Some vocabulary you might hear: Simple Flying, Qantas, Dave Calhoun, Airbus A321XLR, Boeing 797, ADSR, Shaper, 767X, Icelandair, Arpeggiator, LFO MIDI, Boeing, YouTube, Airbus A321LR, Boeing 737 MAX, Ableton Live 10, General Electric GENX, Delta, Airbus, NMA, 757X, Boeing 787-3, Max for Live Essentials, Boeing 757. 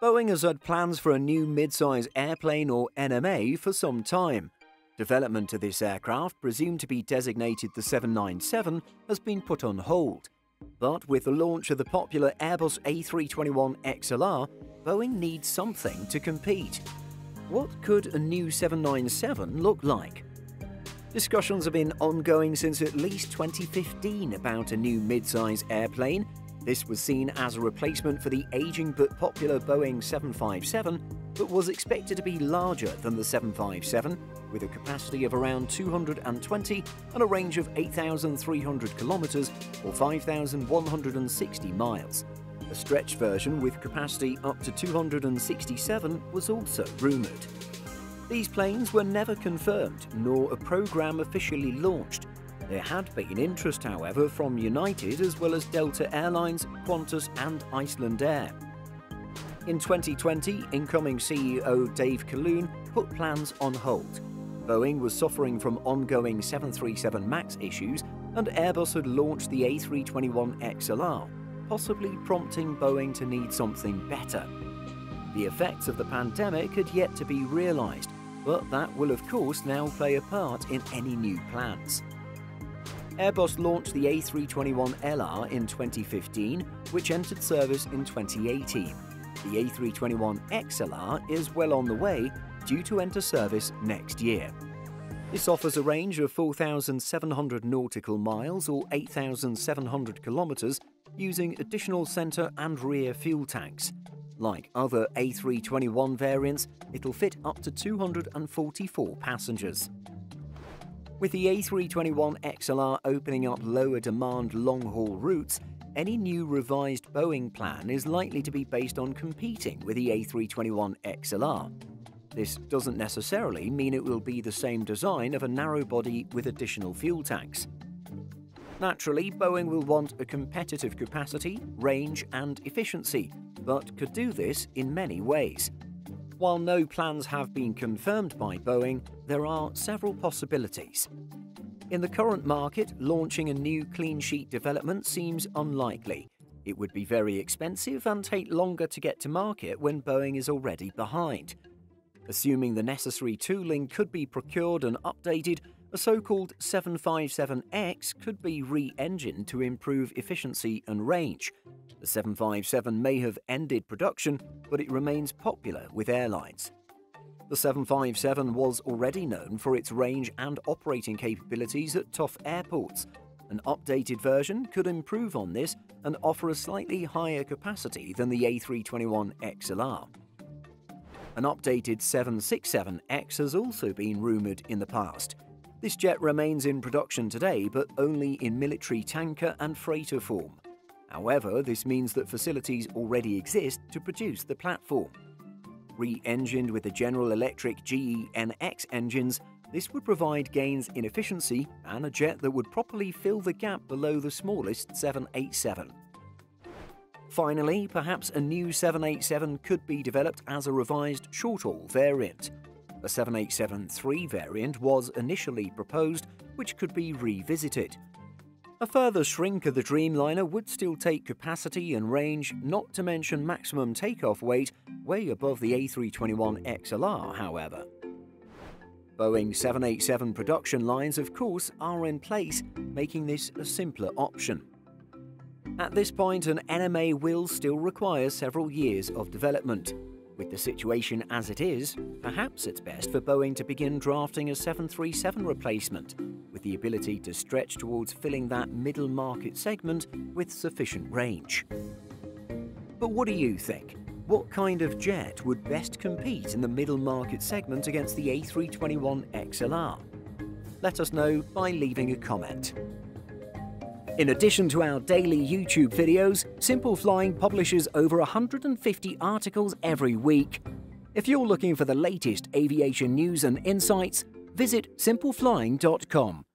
Boeing has had plans for a new midsize airplane or NMA for some time. Development of this aircraft, presumed to be designated the 797, has been put on hold. But with the launch of the popular Airbus A321XLR, Boeing needs something to compete. What could a new 797 look like? Discussions have been ongoing since at least 2015 about a new midsize airplane. This was seen as a replacement for the aging but popular Boeing 757, but was expected to be larger than the 757, with a capacity of around 220 and a range of 8,300 kilometers or 5,160 miles. A stretch version with capacity up to 267 was also rumored. These planes were never confirmed, nor a program officially launched. There had been interest, however, from United as well as Delta Airlines, Qantas and Icelandair. In 2020, incoming CEO Dave Calhoun put plans on hold. Boeing was suffering from ongoing 737 MAX issues, and Airbus had launched the A321XLR, possibly prompting Boeing to need something better. The effects of the pandemic had yet to be realized, but that will of course now play a part in any new plans. Airbus launched the A321LR in 2015, which entered service in 2018. The A321XLR is well on the way, due to enter service next year. This offers a range of 4,700 nautical miles or 8,700 kilometers, using additional center and rear fuel tanks. Like other A321 variants, it'll fit up to 244 passengers. With the A321XLR opening up lower demand long-haul routes, any new revised Boeing plan is likely to be based on competing with the A321XLR. This doesn't necessarily mean it will be the same design of a narrow body with additional fuel tanks. Naturally, Boeing will want a competitive capacity, range and efficiency, but could do this in many ways. While no plans have been confirmed by Boeing, there are several possibilities. In the current market, launching a new clean sheet development seems unlikely. It would be very expensive and take longer to get to market when Boeing is already behind. Assuming the necessary tooling could be procured and updated, a so-called 757X could be re-engined to improve efficiency and range. The 757 may have ended production, but it remains popular with airlines. The 757 was already known for its range and operating capabilities at tough airports. An updated version could improve on this and offer a slightly higher capacity than the A321XLR. An updated 767X has also been rumoured in the past. This jet remains in production today, but only in military tanker and freighter form. However, this means that facilities already exist to produce the platform. Re-engined with the General Electric GENX engines, this would provide gains in efficiency and a jet that would properly fill the gap below the smallest 787. Finally, perhaps a new 787 could be developed as a revised short-haul variant. A 787-3 variant was initially proposed, which could be revisited. A further shrink of the Dreamliner would still take capacity and range, not to mention maximum takeoff weight, way above the A321XLR, however. Boeing 787 production lines, of course, are in place, making this a simpler option. At this point, an NMA will still require several years of development. With the situation as it is, perhaps it's best for Boeing to begin drafting a 737 replacement, with the ability to stretch towards filling that middle market segment with sufficient range. But what do you think? What kind of jet would best compete in the middle market segment against the A321XLR? Let us know by leaving a comment. In addition to our daily YouTube videos, Simple Flying publishes over 150 articles every week. If you're looking for the latest aviation news and insights, visit simpleflying.com.